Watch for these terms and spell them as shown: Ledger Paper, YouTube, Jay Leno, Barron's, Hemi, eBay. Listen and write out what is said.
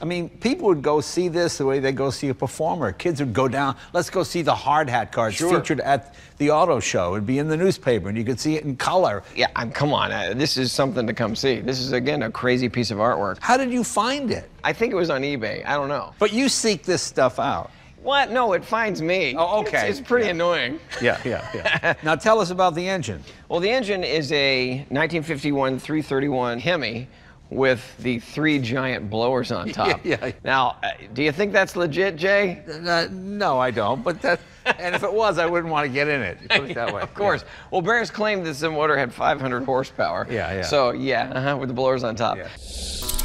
I mean, people would go see this the way they go see a performer. Kids would go down, let's go see the hard hat cars featured at the auto show. It'd be in the newspaper, and you could see it in color. Yeah, come on, this is something to come see. This is, again, a crazy piece of artwork. How did you find it? I think it was on eBay. I don't know. But you seek this stuff out. What? No, it finds me. Oh, okay. It's pretty annoying. Yeah. Now tell us about the engine. Well, the engine is a 1951 331 Hemi with the three giant blowers on top. Yeah. Now, do you think that's legit, Jay? No, I don't. But that, and if it was, I wouldn't want to get in it. Put it that way. Of course. Yeah. Well, Barron's claimed this motor had 500 horsepower. Yeah. So, with the blowers on top. Yeah.